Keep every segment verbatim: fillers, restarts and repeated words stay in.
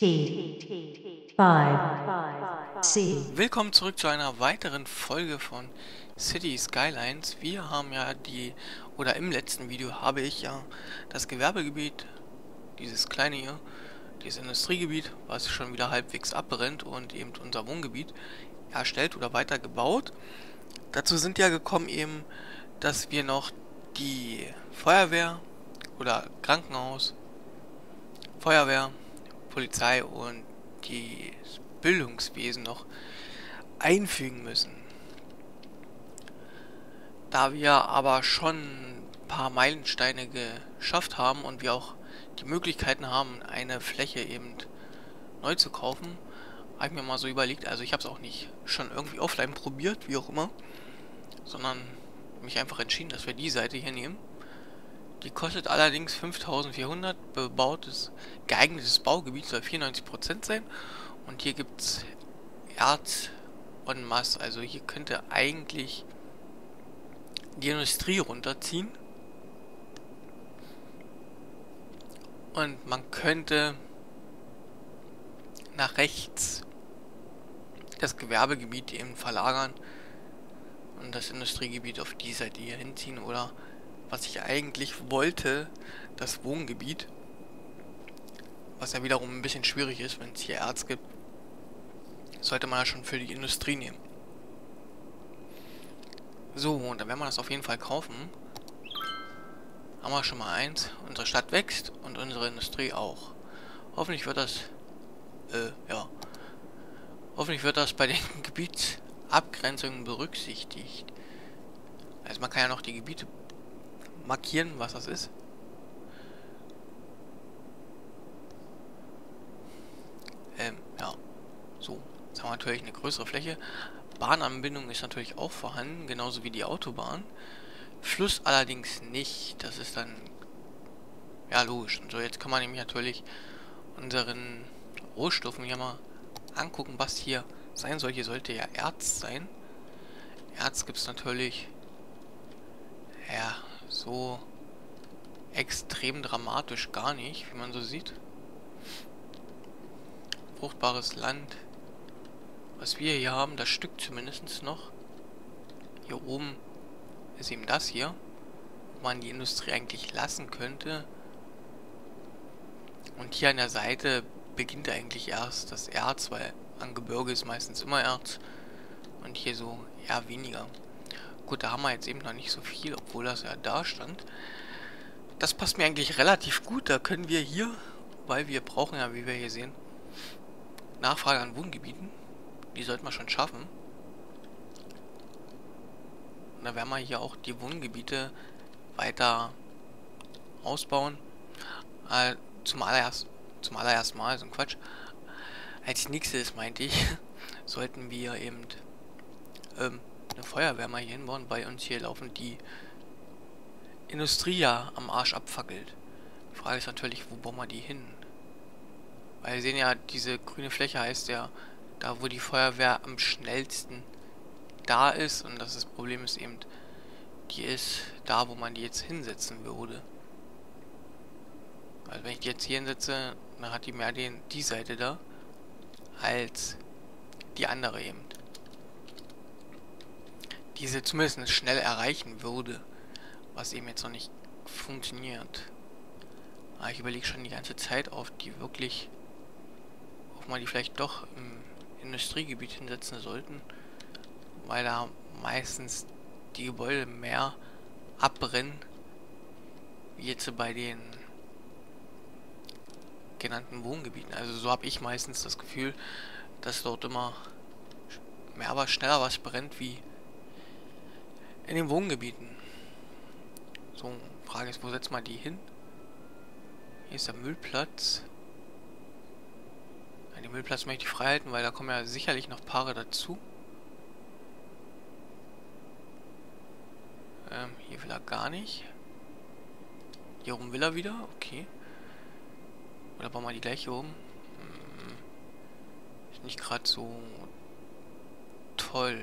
Willkommen zurück zu einer weiteren Folge von Cities Skylines. Wir haben ja die, oder im letzten Video habe ich ja das Gewerbegebiet, dieses kleine hier, dieses Industriegebiet, was schon wieder halbwegs abbrennt, und eben unser Wohngebiet erstellt oder weitergebaut. Dazu sind ja gekommen eben, dass wir noch die Feuerwehr oder Krankenhaus, Feuerwehr, Polizei und das Bildungswesen noch einfügen müssen. Da wir aber schon ein paar Meilensteine geschafft haben und wir auch die Möglichkeiten haben, eine Fläche eben neu zu kaufen, habe ich mir mal so überlegt, also ich habe es auch nicht schon irgendwie offline probiert, wie auch immer, sondern mich einfach entschieden, dass wir die Seite hier nehmen. Die kostet allerdings fünftausendvierhundert, bebautes, geeignetes Baugebiet soll vierundneunzig Prozent sein. Und hier gibt es Erz en masse, also hier könnte eigentlich die Industrie runterziehen. Und man könnte nach rechts das Gewerbegebiet eben verlagern und das Industriegebiet auf die Seite hier hinziehen, oder was ich eigentlich wollte, das Wohngebiet, was ja wiederum ein bisschen schwierig ist, wenn es hier Erz gibt, sollte man ja schon für die Industrie nehmen. So, und dann werden wir das auf jeden Fall kaufen. Haben wir schon mal eins. Unsere Stadt wächst und unsere Industrie auch. Hoffentlich wird das, äh, ja, hoffentlich wird das bei den Gebietsabgrenzungen berücksichtigt. Also man kann ja noch die Gebiete markieren, was das ist. Ähm, ja. So, jetzt haben wir natürlich eine größere Fläche. Bahnanbindung ist natürlich auch vorhanden, genauso wie die Autobahn. Fluss allerdings nicht. Das ist dann ja logisch. Und so, jetzt kann man nämlich natürlich unseren Rohstoffen hier mal angucken, was hier sein soll. Hier sollte ja Erz sein. Erz gibt es natürlich. Ja, so extrem dramatisch gar nicht, wie man so sieht. Fruchtbares Land, was wir hier haben, das Stück zumindest noch. Hier oben ist eben das hier, wo man die Industrie eigentlich lassen könnte. Und hier an der Seite beginnt eigentlich erst das Erz, weil an Gebirge ist meistens immer Erz und hier so eher weniger. Gut, da haben wir jetzt eben noch nicht so viel, obwohl das ja da stand. Das passt mir eigentlich relativ gut. Da können wir hier, weil wir brauchen ja, wie wir hier sehen, Nachfrage an Wohngebieten. Die sollten wir schon schaffen. Und da werden wir hier auch die Wohngebiete weiter ausbauen. Äh, zum allererst, zum allerersten Mal, so ein Quatsch. Als nächstes, meinte ich, sollten wir eben ähm, eine Feuerwehr mal hier hinbauen, weil uns hier laufen die Industrie ja am Arsch abfackelt. Die Frage ist natürlich, wo bauen wir die hin? Weil wir sehen ja, diese grüne Fläche heißt ja, da wo die Feuerwehr am schnellsten da ist, und das, das Problem ist eben, die ist da, wo man die jetzt hinsetzen würde. Also wenn ich die jetzt hier hinsetze, dann hat die mehr den, die Seite da, als die andere eben, die sie zumindest schnell erreichen würde, was eben jetzt noch nicht funktioniert. Aber ich überlege schon die ganze Zeit, auf die wirklich, ob man die vielleicht doch im Industriegebiet hinsetzen sollten, weil da meistens die Gebäude mehr abbrennen, wie jetzt bei den genannten Wohngebieten. Also so habe ich meistens das Gefühl, dass dort immer mehr, aber schneller was brennt, wie in den Wohngebieten. So, Frage ist, wo setzt man die hin? Hier ist der Müllplatz. Ja, den Müllplatz möchte ich frei halten, weil da kommen ja sicherlich noch Paare dazu. Ähm, hier will er gar nicht. Hier rum will er wieder, okay. Oder bauen wir die gleiche um? Hm. Ist nicht gerade so toll.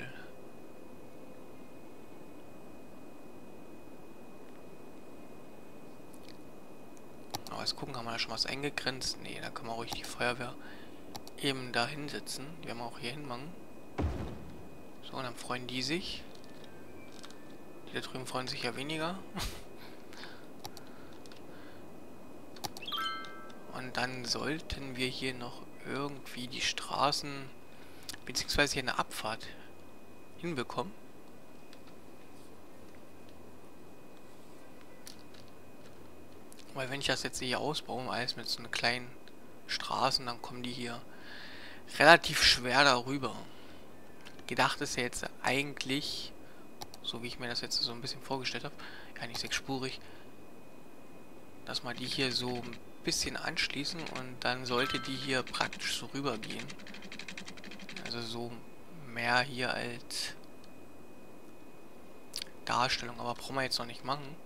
jetzt gucken, haben wir da schon was eingegrenzt? Nee, da können wir ruhig die Feuerwehr eben da hinsetzen. Die werden wir auch hier hinmachen. So, und dann freuen die sich. Die da drüben freuen sich ja weniger. Und dann sollten wir hier noch irgendwie die Straßen, beziehungsweise hier eine Abfahrt hinbekommen. Weil wenn ich das jetzt hier ausbaue, alles mit so einer kleinen Straßen, dann kommen die hier relativ schwer darüber. Gedacht ist ja jetzt eigentlich, so wie ich mir das jetzt so ein bisschen vorgestellt habe, ja nicht sechsspurig, dass man die hier so ein bisschen anschließen und dann sollte die hier praktisch so rübergehen. Also so mehr hier als Darstellung, aber brauchen wir jetzt noch nicht machen.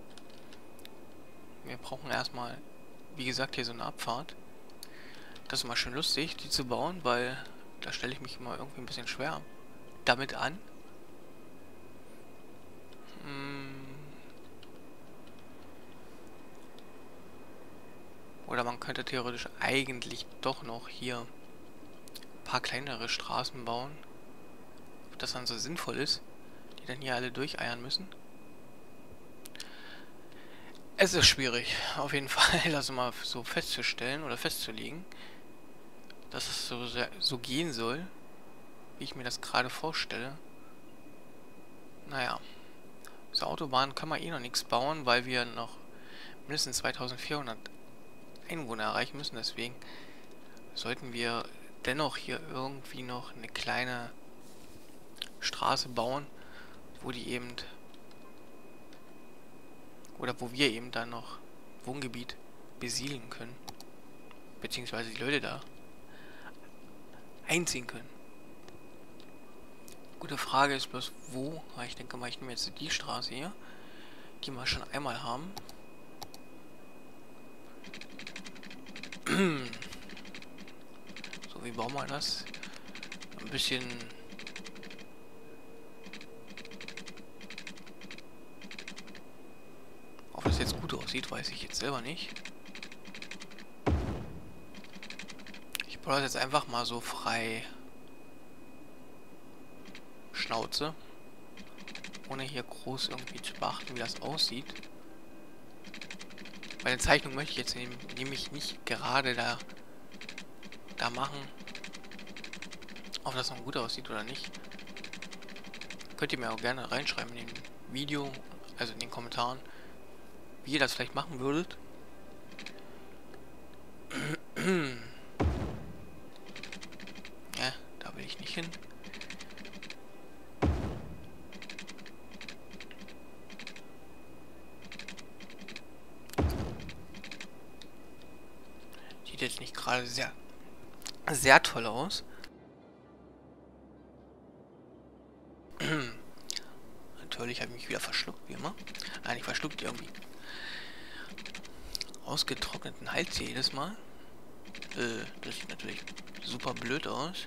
Wir brauchen erstmal, wie gesagt, hier so eine Abfahrt. Das ist mal schön lustig, die zu bauen, weil da stelle ich mich immer irgendwie ein bisschen schwer damit an. Oder man könnte theoretisch eigentlich doch noch hier ein paar kleinere Straßen bauen. Ob das dann so sinnvoll ist, die dann hier alle durcheiern müssen. Es ist schwierig, auf jeden Fall, das mal so festzustellen oder festzulegen, dass es so, so gehen soll, wie ich mir das gerade vorstelle. Naja, zur Autobahn kann man eh noch nichts bauen, weil wir noch mindestens zweitausendvierhundert Einwohner erreichen müssen. Deswegen sollten wir dennoch hier irgendwie noch eine kleine Straße bauen, wo die eben... Oder wo wir eben dann noch Wohngebiet besiedeln können. Beziehungsweise die Leute da einziehen können. Gute Frage ist bloß, wo? Ich denke mal, ich nehme jetzt die Straße hier, die wir schon einmal haben. So, wie bauen wir das? Ein bisschen... jetzt gut aussieht, weiß ich jetzt selber nicht. Ich baue das jetzt einfach mal so frei Schnauze, ohne hier groß irgendwie zu beachten, wie das aussieht. Bei der Zeichnung möchte ich jetzt nämlich nicht gerade da, da machen, ob das noch gut aussieht oder nicht. Könnt ihr mir auch gerne reinschreiben in dem Video, also in den Kommentaren, wie ihr das vielleicht machen würdet. Ja, da will ich nicht hin. Sieht jetzt nicht gerade sehr, sehr toll aus. Natürlich habe ich mich wieder verschluckt, wie immer. Nein, ich verschluckt irgendwie. Ausgetrockneten Hals hier jedes Mal. Äh, das sieht natürlich super blöd aus.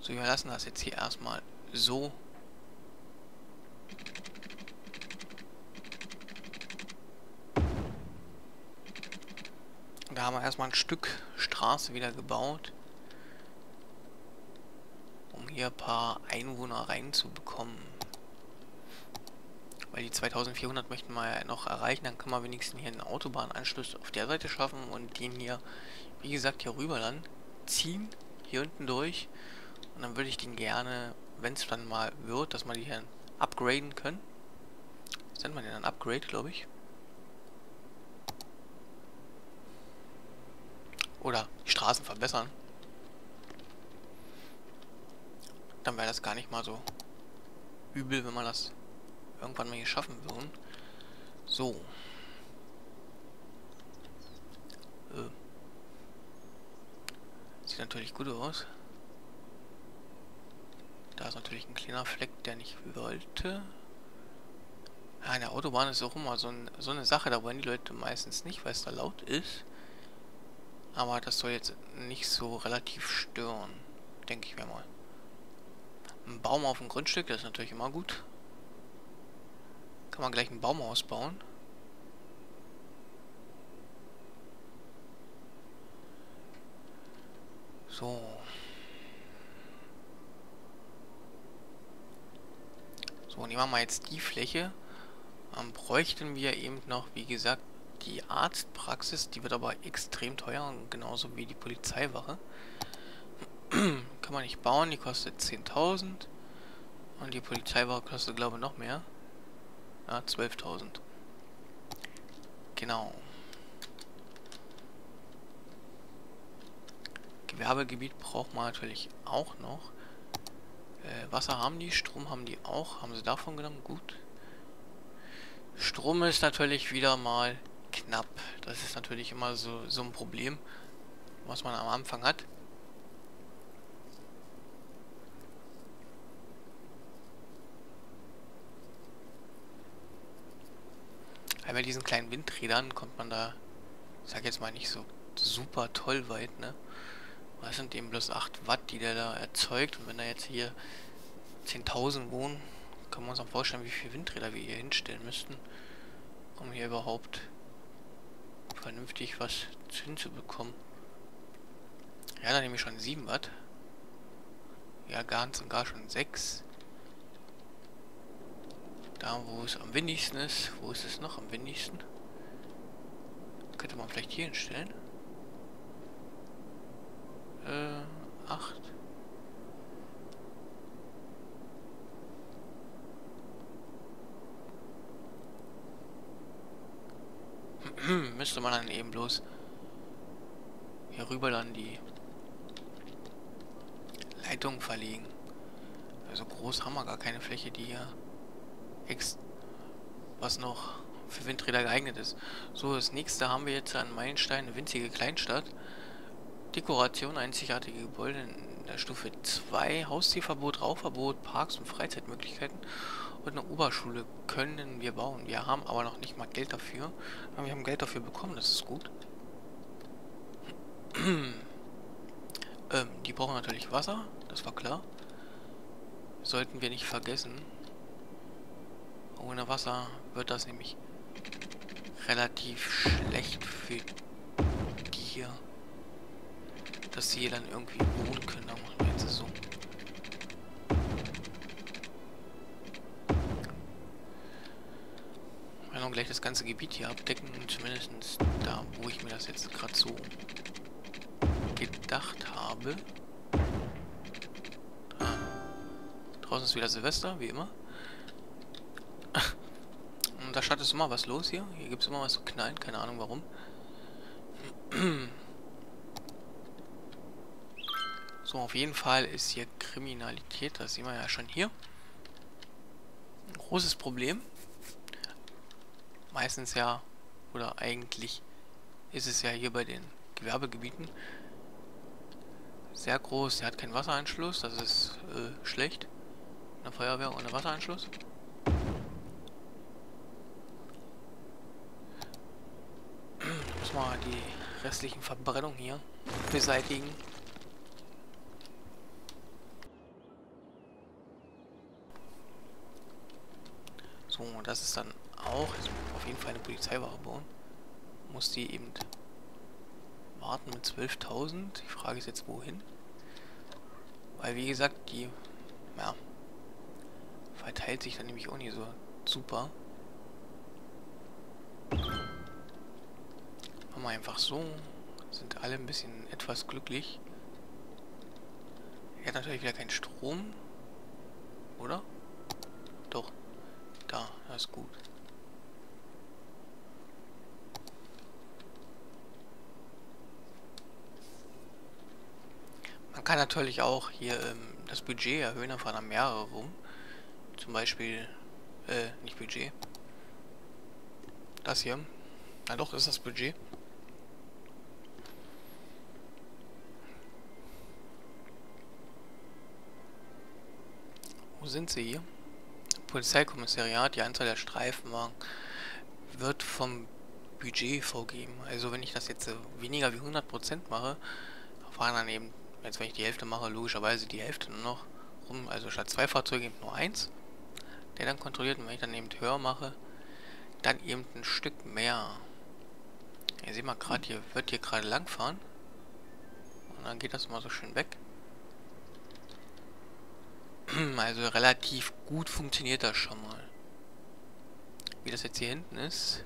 So, wir lassen das jetzt hier erstmal so. Da haben wir erstmal ein Stück Straße wieder gebaut, um hier ein paar Einwohner reinzubekommen. Weil die zweitausendvierhundert möchten wir ja noch erreichen, dann kann man wenigstens hier einen Autobahnanschluss auf der Seite schaffen und den hier, wie gesagt, hier rüber dann ziehen, hier unten durch. Und dann würde ich den gerne, wenn es dann mal wird, dass man die hier upgraden können. Das nennt man den dann Upgrade, glaube ich. Oder die Straßen verbessern. Dann wäre das gar nicht mal so übel, wenn man das irgendwann mal hier schaffen würden. So. Äh. Sieht natürlich gut aus. Da ist natürlich ein kleiner Fleck, der nicht wollte. Ja, an der Autobahn ist auch immer so, ein, so eine Sache, da wollen die Leute meistens nicht, weil es da laut ist. Aber das soll jetzt nicht so relativ stören, denke ich mir mal. Ein Baum auf dem Grundstück, das ist natürlich immer gut. Kann man gleich ein Baumhaus bauen. So. So, nehmen wir mal jetzt die Fläche. Dann bräuchten wir eben noch, wie gesagt, die Arztpraxis. Die wird aber extrem teuer, genauso wie die Polizeiwache. Kann man nicht bauen, die kostet zehntausend. Und die Polizeiwache kostet, glaube ich, noch mehr. Ja, zwölftausend. Genau. Gewerbegebiet braucht man natürlich auch noch. Äh, Wasser haben die, Strom haben die auch. Haben sie davon genommen? Gut. Strom ist natürlich wieder mal knapp. Das ist natürlich immer so, so ein Problem, was man am Anfang hat. Bei diesen kleinen Windrädern kommt man da, ich sag jetzt mal, nicht so super toll weit, ne? Was sind eben bloß acht Watt, die der da erzeugt? Und wenn da jetzt hier zehntausend wohnen, können wir uns auch vorstellen, wie viele Windräder wir hier hinstellen müssten, um hier überhaupt vernünftig was hinzubekommen. Ja, da nehme ich schon sieben Watt. Ja, ganz und gar schon sechs. Da, wo es am windigsten ist. Wo ist es noch am windigsten? Könnte man vielleicht hier hinstellen. Äh, acht. Müsste man dann eben bloß hier rüber dann die Leitung verlegen. Also groß haben wir gar keine Fläche, die hier was noch für Windräder geeignet ist. So, das nächste haben wir jetzt an Meilenstein, eine winzige Kleinstadt. Dekoration, einzigartige Gebäude in der Stufe zwei, Haustierverbot, Rauchverbot, Parks und Freizeitmöglichkeiten und eine Oberschule können wir bauen. Wir haben aber noch nicht mal Geld dafür. Aber wir haben Geld dafür bekommen, das ist gut. ähm, die brauchen natürlich Wasser, das war klar. Sollten wir nicht vergessen. Ohne Wasser wird das nämlich relativ schlecht für die hier, dass sie hier dann irgendwie wohnen können. Dann machen wir jetzt so. Wir werden gleich das ganze Gebiet hier abdecken, zumindest da, wo ich mir das jetzt gerade so gedacht habe. Ah. Draußen ist wieder Silvester, wie immer. Da statt ist immer was los hier. Hier gibt es immer was zu knallen. Keine Ahnung warum. So, auf jeden Fall ist hier Kriminalität. Das sehen wir ja schon hier. Ein großes Problem. Meistens ja, oder eigentlich ist es ja hier bei den Gewerbegebieten sehr groß. Er hat keinen Wasseranschluss. Das ist äh, schlecht. Eine Feuerwehr ohne Wasseranschluss. Mal die restlichen Verbrennungen hier beseitigen. So, und das ist dann auch auf jeden Fall eine Polizeiwache bauen. Muss die eben warten mit zwölftausend. Die Frage ist jetzt, wohin? Weil, wie gesagt, die ja, verteilt sich dann nämlich auch nicht so super. Einfach so sind alle ein bisschen etwas glücklich. Er hat natürlich wieder keinen Strom, oder? Doch, da, das ist gut. Man kann natürlich auch hier ähm, das Budget erhöhen, da fahren da mehrere rum. Zum Beispiel, äh, nicht Budget. Das hier. Na doch, ist das Budget. Sind sie hier? Polizeikommissariat, die Anzahl der Streifenwagen wird vom Budget vorgegeben. Also wenn ich das jetzt weniger wie hundert Prozent mache, fahren dann eben, jetzt wenn ich die Hälfte mache, logischerweise die Hälfte nur noch rum, also statt zwei Fahrzeuge eben nur eins, der dann kontrolliert, und wenn ich dann eben höher mache, dann eben ein Stück mehr. Ihr seht mal gerade, hier wird hier gerade langfahren. Und dann geht das immer so schön weg. Also relativ gut funktioniert das schon mal. Wie das jetzt hier hinten ist,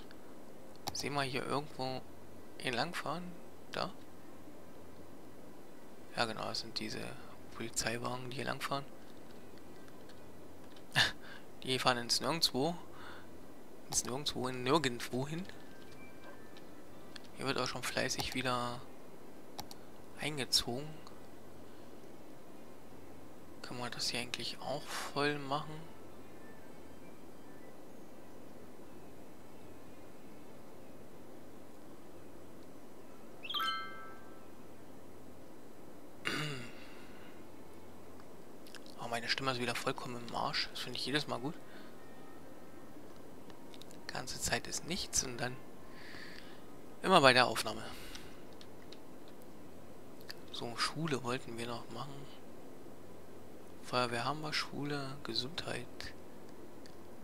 sehen wir hier irgendwo entlangfahren. Da. Ja genau, das sind diese Polizeiwagen, die hier langfahren. Die fahren ins Nirgendwo. Ins Nirgendwo, in Nirgendwo hin. Hier wird auch schon fleißig wieder eingezogen. Kann man das hier eigentlich auch voll machen? Oh, meine Stimme ist wieder vollkommen im Arsch. Das finde ich jedes Mal gut. Die ganze Zeit ist nichts und dann immer bei der Aufnahme. So, Schule wollten wir noch machen. Feuerwehr haben wir, Schule, Gesundheit.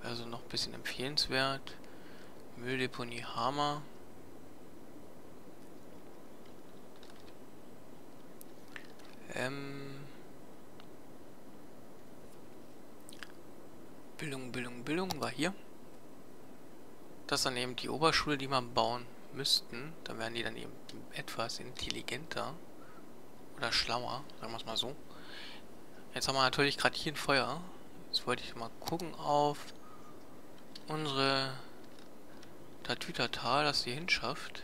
Also noch ein bisschen empfehlenswert. Mülldeponie Hammer. Ähm. Bildung, Bildung, Bildung war hier. Das ist dann eben die Oberschule, die man bauen müssten. Dann wären die dann eben etwas intelligenter. Oder schlauer, sagen wir es mal so. Jetzt haben wir natürlich gerade hier ein Feuer. Jetzt wollte ich mal gucken auf unsere Tatütata, dass sie hinschafft,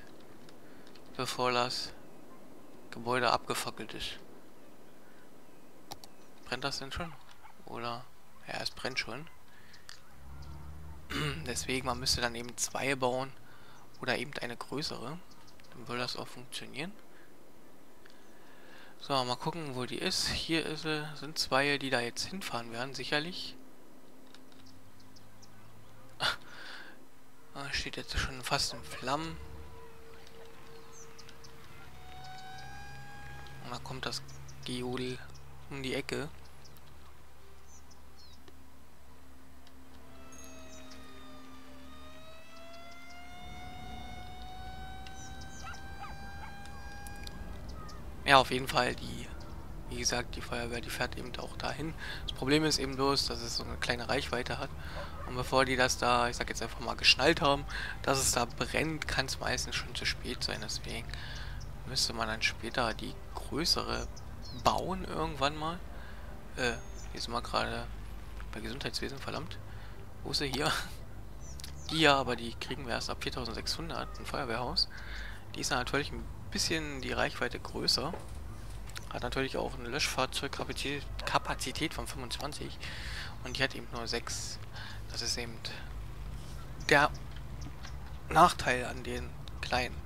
bevor das Gebäude abgefackelt ist. Brennt das denn schon? Oder? Ja, es brennt schon. Deswegen, man müsste dann eben zwei bauen oder eben eine größere. Dann würde das auch funktionieren. So, mal gucken, wo die ist. Hier ist sie, sind zwei, die da jetzt hinfahren werden, sicherlich. Ah, steht jetzt schon fast in Flammen. Und da kommt das Geodel um die Ecke. Ja, auf jeden Fall, die, wie gesagt, die Feuerwehr, die fährt eben auch dahin. Das Problem ist eben bloß, dass es so eine kleine Reichweite hat. Und bevor die das da, ich sag jetzt einfach mal, geschnallt haben, dass es da brennt, kann es meistens schon zu spät sein. Deswegen müsste man dann später die größere bauen irgendwann mal. Äh, hier sind wir gerade bei Gesundheitswesen, verdammt. Wo ist sie hier? Die ja, aber die kriegen wir erst ab viertausendsechshundert, ein Feuerwehrhaus. Die ist natürlich ein bisschen die Reichweite größer. Hat natürlich auch eine Löschfahrzeugkapazität von fünfundzwanzig. Und die hat eben nur sechs. Das ist eben der Nachteil an den kleinen.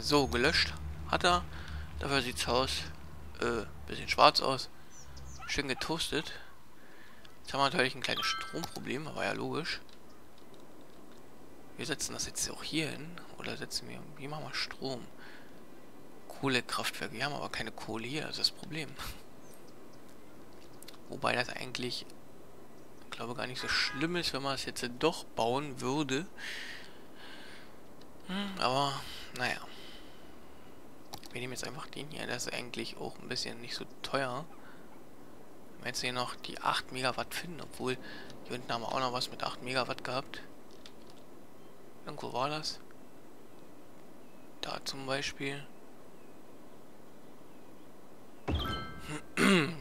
So, gelöscht hat er. Dafür sieht es aus. Äh, bisschen schwarz aus. Schön getoastet. Jetzt haben wir natürlich ein kleines Stromproblem, aber ja logisch. Wir setzen das jetzt auch hier hin. Oder setzen wir... Hier machen wir Strom. Kohlekraftwerke. Wir haben aber keine Kohle hier. Das ist das Problem. Wobei das eigentlich... Ich glaube gar nicht so schlimm ist, wenn man es jetzt doch bauen würde. Hm, aber... Naja. Wir nehmen jetzt einfach den hier. Das ist eigentlich auch ein bisschen nicht so teuer. Wenn wir jetzt hier noch die acht Megawatt finden. Obwohl... Hier unten haben wir auch noch was mit acht Megawatt gehabt. Irgendwo war das. Da zum Beispiel.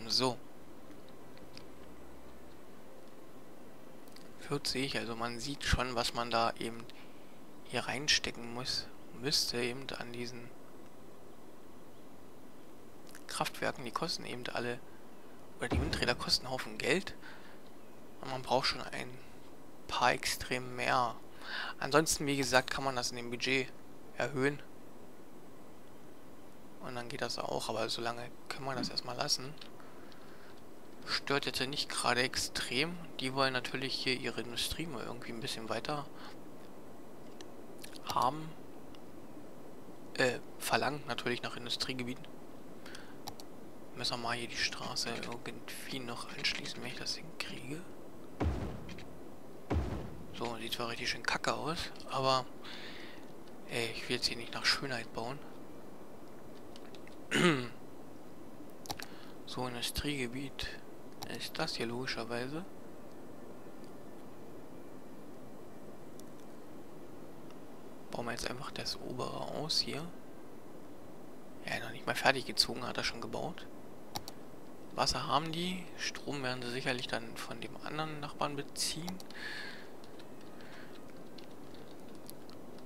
So. vierzig, also man sieht schon, was man da eben hier reinstecken muss. Müsste eben an diesen Kraftwerken, die kosten eben alle, oder die Windräder kosten einen Haufen Geld. Und man braucht schon ein paar extrem mehr. Ansonsten, wie gesagt, kann man das in dem Budget erhöhen. Und dann geht das auch, aber solange können wir das erstmal lassen. Stört jetzt nicht gerade extrem. Die wollen natürlich hier ihre Industrie mal irgendwie ein bisschen weiter haben. Äh, verlangen natürlich nach Industriegebieten. Müssen wir mal hier die Straße irgendwie noch anschließen, wenn ich das hinkriege. So, sieht zwar richtig schön kacke aus, aber ey, ich will jetzt hier nicht nach Schönheit bauen. So, Industriegebiet ist das hier logischerweise. Bauen wir jetzt einfach das obere aus hier. Ja, noch nicht mal fertig gezogen, hat er schon gebaut. Wasser haben die, Strom werden sie sicherlich dann von dem anderen Nachbarn beziehen.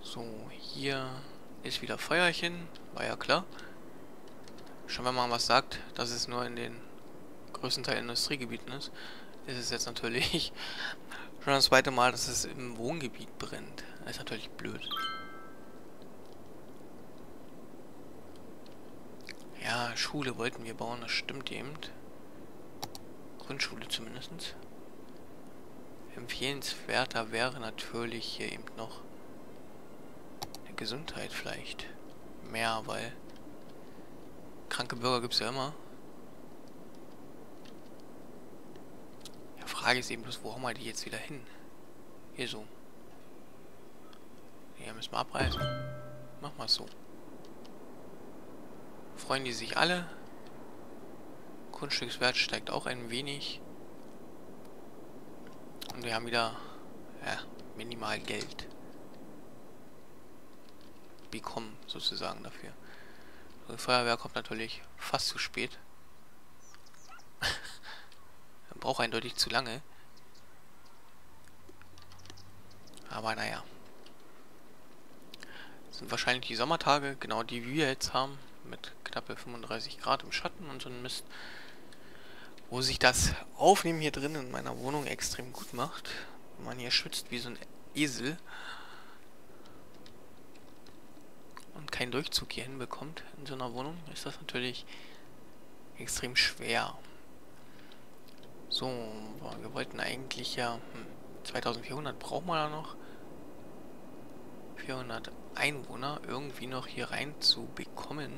So, hier ist wieder Feuerchen, war ja klar. Schon wenn man was sagt, dass es nur in den größten Teil Industriegebieten ist, ist es jetzt natürlich schon das zweite Mal, dass es im Wohngebiet brennt. Das ist natürlich blöd. Ja, Schule wollten wir bauen, das stimmt eben. Grundschule zumindest. Empfehlenswerter wäre natürlich hier eben noch eine Gesundheit vielleicht. Mehr, weil kranke Bürger gibt es ja immer. Die Frage ist eben bloß, wo haben wir die jetzt wieder hin? Hier so. Hier müssen wir abreißen. Machen wir es so. Freuen die sich alle. Grundstückswert steigt auch ein wenig. Und wir haben wieder ja, minimal Geld bekommen, sozusagen dafür. Die Feuerwehr kommt natürlich fast zu spät. Man braucht eindeutig zu lange. Aber naja. Das sind wahrscheinlich die Sommertage, genau die wir jetzt haben. Mit knappe fünfunddreißig Grad im Schatten und so ein Mist. Wo sich das Aufnehmen hier drin in meiner Wohnung extrem gut macht. Wenn man hier schwitzt wie so ein Esel. Und keinen Durchzug hier hinbekommt in so einer Wohnung, ist das natürlich extrem schwer. So, wir wollten eigentlich ja hm, zweitausendvierhundert brauchen wir da noch. vierhundert Einwohner irgendwie noch hier reinzubekommen.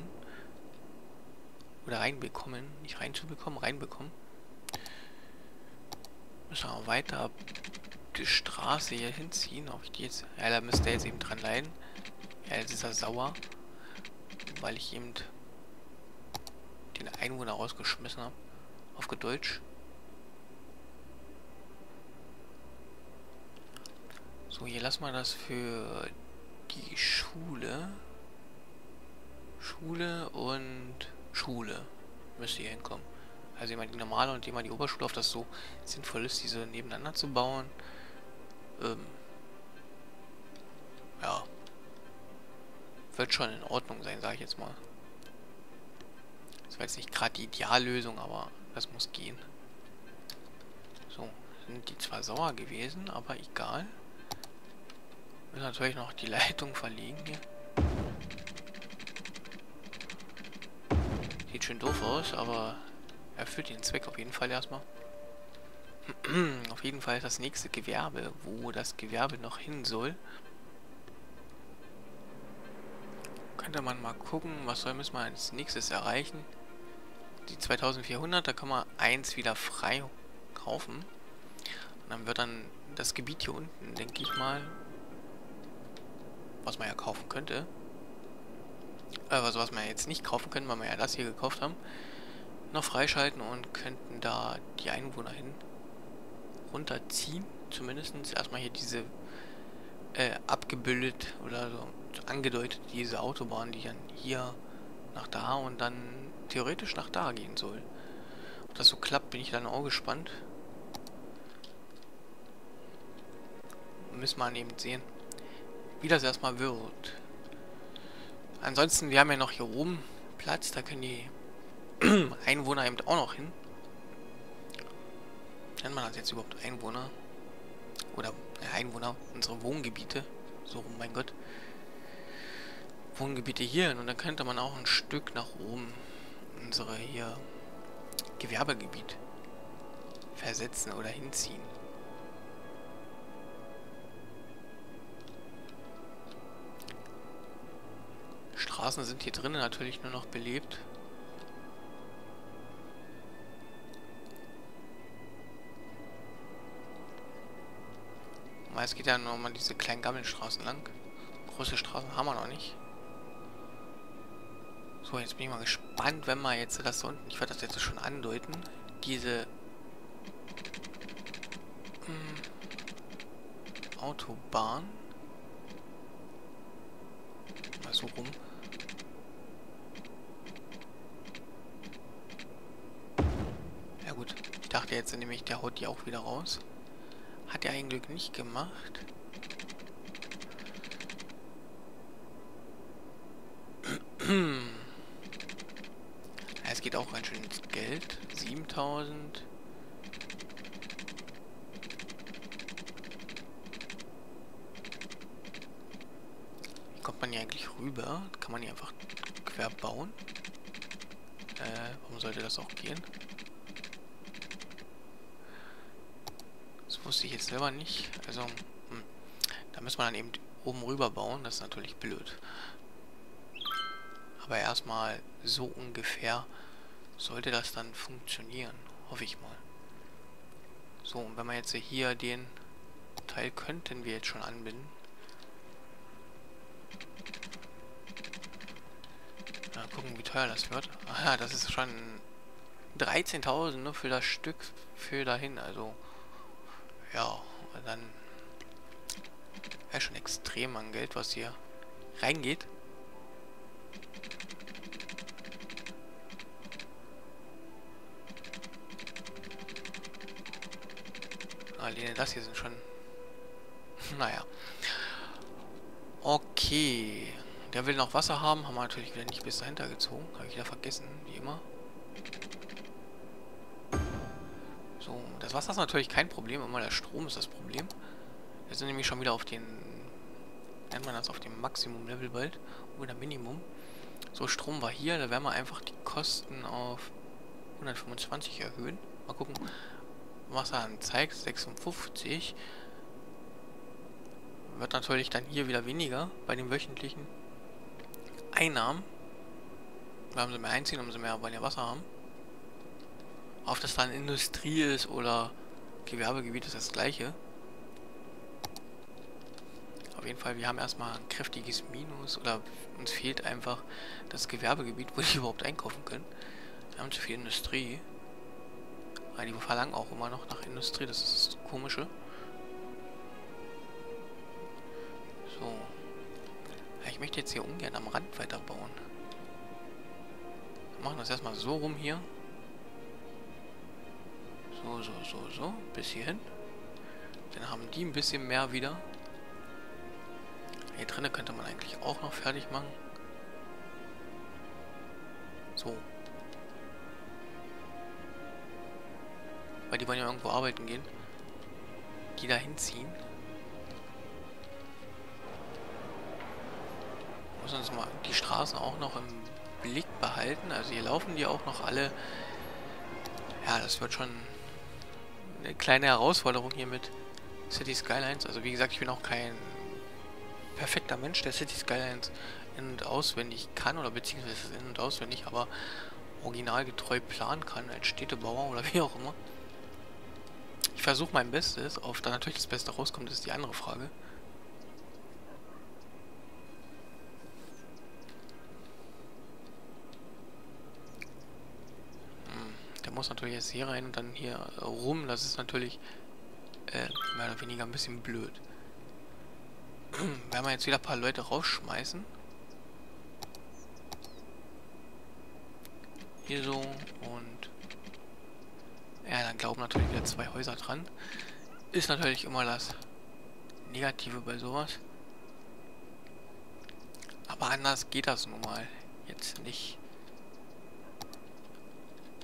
Oder reinbekommen, nicht reinzubekommen, reinbekommen. Müssen wir weiter die Straße hier hinziehen, ob ich die jetzt... Ja, da müsste er jetzt eben dran leiden. Ja, jetzt ist er sauer, weil ich eben den Einwohner rausgeschmissen habe. Auf Deutsch. So, hier lassen wir das für die Schule. Schule und Schule müsste hier hinkommen. Also immer die normale und immer die Oberschule, auf das so sinnvoll ist, diese nebeneinander zu bauen. Ähm. Ja. Wird schon in Ordnung sein, sage ich jetzt mal. Das war jetzt nicht gerade die Ideallösung, aber das muss gehen. So, sind die zwar sauer gewesen, aber egal. Müssen natürlich noch die Leitung verlegen hier. Sieht schön doof aus, aber erfüllt den Zweck auf jeden Fall erstmal. Auf jeden Fall ist das nächste Gewerbe, wo das Gewerbe noch hin soll. Könnte man mal gucken, was soll müssen wir als nächstes erreichen. Die zweitausendvierhundert, da kann man eins wieder frei kaufen. Und dann wird dann das Gebiet hier unten, denke ich mal, was man ja kaufen könnte. Also was man jetzt nicht kaufen können, weil wir ja das hier gekauft haben, noch freischalten und könnten da die Einwohner hin runterziehen. Zumindest erstmal hier diese äh, abgebildet oder so angedeutet diese Autobahn, die dann hier nach da und dann theoretisch nach da gehen soll. Ob das so klappt, bin ich dann auch gespannt. Müssen wir eben sehen, wie das erstmal wird. Ansonsten, wir haben ja noch hier oben Platz, da können die Einwohner eben auch noch hin. Nennt man das jetzt überhaupt Einwohner? Oder äh, Einwohner, unsere Wohngebiete. So rum, mein Gott. Wohngebiete hier hin. Und dann könnte man auch ein Stück nach oben unsere hier Gewerbegebiet versetzen oder hinziehen. Straßen sind hier drinnen natürlich nur noch belebt. Es geht ja nur mal diese kleinen Gammelstraßen lang. Große Straßen haben wir noch nicht. So, jetzt bin ich mal gespannt, wenn wir jetzt das da unten, ich werde das jetzt schon andeuten, diese mh, Autobahn mal so rum. Ja gut, ich dachte jetzt nämlich, der haut die auch wieder raus. Hat er ein Glück nicht gemacht. Es geht auch ganz schön ins Geld. siebentausend. Wie kommt man hier eigentlich rüber? Kann man hier einfach quer bauen? Äh, warum sollte das auch gehen? Das wusste ich jetzt selber nicht. Also, hm. Da müssen wir dann eben oben rüber bauen. Das ist natürlich blöd. Aber erstmal so ungefähr sollte das dann funktionieren. Hoffe ich mal. So, und wenn wir jetzt hier den Teil könnten wir jetzt schon anbinden. Mal gucken, wie teuer das wird. Ah ja, das ist schon dreizehntausend, ne, für das Stück für dahin. Also, ja, dann wäre schon extrem an Geld, was hier reingeht. Alleine das hier sind schon... naja. Okay. Der will noch Wasser haben. Haben wir natürlich wieder nicht bis dahinter gezogen. Habe ich wieder vergessen, wie immer. So, das Wasser ist natürlich kein Problem. Immer der Strom ist das Problem. Wir sind nämlich schon wieder auf den... nennt man das, auf dem Maximum-Level bald. Oder Minimum. So, Strom war hier. Da werden wir einfach die Kosten auf hundertfünfundzwanzig erhöhen. Mal gucken... Wasser anzeigt, sechsundfünfzig. Wird natürlich dann hier wieder weniger bei den wöchentlichen Einnahmen. Weil umso mehr einziehen, umso mehr wollen wir Wasser haben. Ob das dann Industrie ist oder Gewerbegebiet, ist das gleiche. Auf jeden Fall, wir haben erstmal ein kräftiges Minus oder uns fehlt einfach das Gewerbegebiet, wo die überhaupt einkaufen können. Wir haben zu viel Industrie. Die verlangen auch immer noch nach Industrie, das ist das Komische. So. Ich möchte jetzt hier ungern am Rand weiterbauen. Wir machen das erstmal so rum hier. So, so, so, so. Bis hierhin. Dann haben die ein bisschen mehr wieder. Hier drinnen könnte man eigentlich auch noch fertig machen. So. Weil die wollen ja irgendwo arbeiten gehen. Die da hinziehen. Muss uns mal die Straßen auch noch im Blick behalten. Also hier laufen die auch noch alle. Ja, das wird schon eine kleine Herausforderung hier mit City Skylines. Also wie gesagt, ich bin auch kein perfekter Mensch, der City Skylines in- und auswendig kann. Oder beziehungsweise in- und auswendig, aber originalgetreu planen kann als Städtebauer oder wie auch immer. Ich versuche mein Bestes. Ob da natürlich das Beste rauskommt, ist die andere Frage. Hm, der muss natürlich jetzt hier rein und dann hier rum. Das ist natürlich äh, mehr oder weniger ein bisschen blöd. Werden wir jetzt wieder ein paar Leute rausschmeißen. Hier so und... ja, dann glauben natürlich wieder zwei Häuser dran. Ist natürlich immer das Negative bei sowas. Aber anders geht das nun mal jetzt nicht.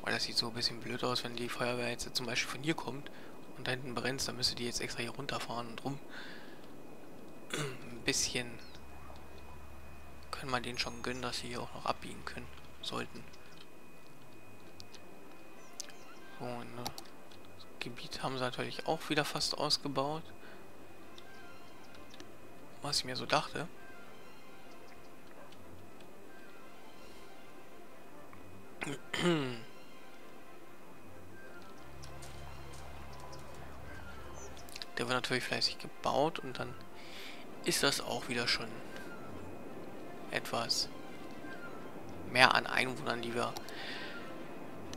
Weil das sieht so ein bisschen blöd aus, wenn die Feuerwehr jetzt zum Beispiel von hier kommt und da hinten brennt, dann müsste die jetzt extra hier runterfahren und rum. Ein bisschen können wir denen schon gönnen, dass sie hier auch noch abbiegen können, sollten. So, ne? Das Gebiet haben sie natürlich auch wieder fast ausgebaut. Was ich mir so dachte. Der wird natürlich fleißig gebaut und dann ist das auch wieder schon etwas mehr an Einwohnern, die wir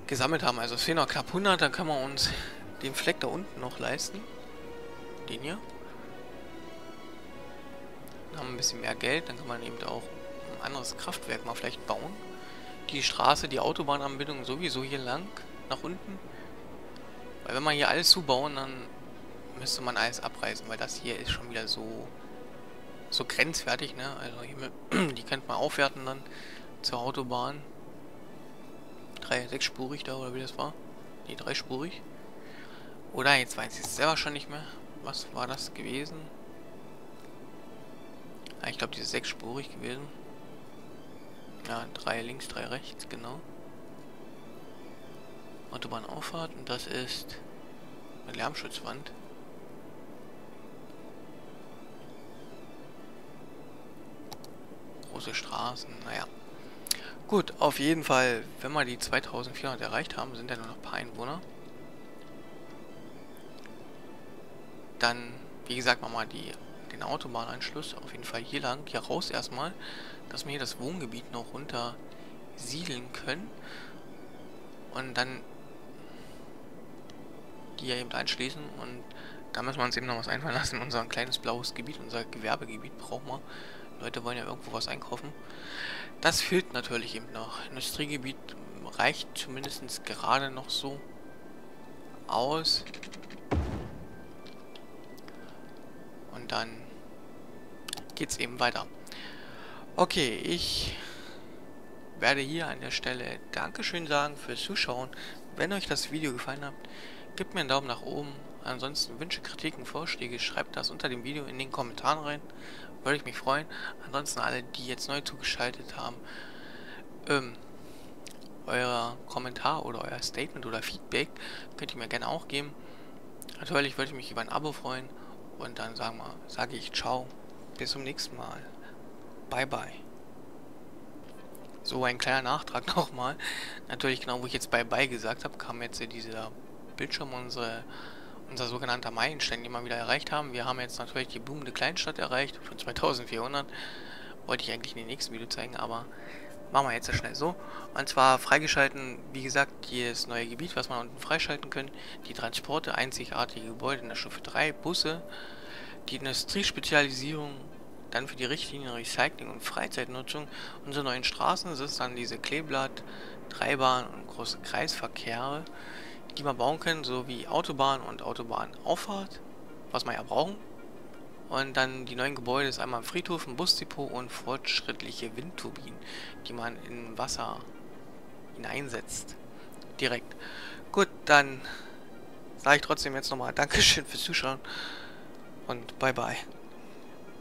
gesammelt haben. Also es fehlen noch knapp hundert, dann können wir uns den Fleck da unten noch leisten. Den hier. Dann haben wir ein bisschen mehr Geld, dann kann man eben auch ein anderes Kraftwerk mal vielleicht bauen. Die Straße, die Autobahnanbindung sowieso hier lang, nach unten. Weil wenn man hier alles zubauen, dann müsste man alles abreißen, weil das hier ist schon wieder so so grenzwertig, ne? Also hier mit, die könnte man aufwerten dann zur Autobahn. Drei, sechsspurig da, oder wie das war? Ne, dreispurig. Oder jetzt weiß ich es selber schon nicht mehr. Was war das gewesen? Ah, ich glaube, die ist sechsspurig gewesen. Ja, drei links, drei rechts, genau. Autobahnauffahrt, und das ist eine Lärmschutzwand. Große Straßen, naja. Gut, auf jeden Fall, wenn wir die zweitausendvierhundert erreicht haben, sind ja nur noch ein paar Einwohner. Dann, wie gesagt, machen wir die, den Autobahnanschluss auf jeden Fall hier lang, hier raus erstmal, dass wir hier das Wohngebiet noch runter siedeln können. Und dann die hier eben einschließen, und da müssen wir uns eben noch was einfallen lassen. Unser kleines blaues Gebiet, unser Gewerbegebiet brauchen wir. Leute wollen ja irgendwo was einkaufen. Das fehlt natürlich eben noch. Industriegebiet reicht zumindest gerade noch so aus. Und dann geht's eben weiter. Okay, ich werde hier an der Stelle Dankeschön sagen fürs Zuschauen. Wenn euch das Video gefallen hat, gebt mir einen Daumen nach oben. Ansonsten Wünsche, Kritiken, Vorschläge, schreibt das unter dem Video in den Kommentaren rein. Würde ich mich freuen. Ansonsten alle, die jetzt neu zugeschaltet haben, ähm, euer Kommentar oder euer Statement oder Feedback könnt ihr mir gerne auch geben. Natürlich würde ich mich über ein Abo freuen. Und dann sagen wir, sage ich ciao. Bis zum nächsten Mal. Bye bye. So, ein kleiner Nachtrag nochmal. Natürlich genau, wo ich jetzt bye bye gesagt habe, kam jetzt dieser Bildschirm, unsere... unser sogenannter Meilenstein, den wir wieder erreicht haben. Wir haben jetzt natürlich die boomende Kleinstadt erreicht von zweitausendvierhundert. Wollte ich eigentlich in dem nächsten Video zeigen, aber machen wir jetzt schnell so. Und zwar freigeschalten, wie gesagt, jedes neue Gebiet, was man unten freischalten können. Die Transporte, einzigartige Gebäude in der Stufe drei, Busse, die Industriespezialisierung, dann für die Richtlinie Recycling und Freizeitnutzung, unsere neuen Straßen, das ist dann diese Kleeblatt, Dreibahn und große Kreisverkehre, die man bauen können, sowie Autobahn und Autobahnauffahrt, was man ja brauchen. Und dann die neuen Gebäude ist einmal ein Friedhof, ein Busdepot und fortschrittliche Windturbinen, die man in Wasser hineinsetzt. Direkt. Gut, dann sage ich trotzdem jetzt nochmal Dankeschön fürs Zuschauen und bye bye.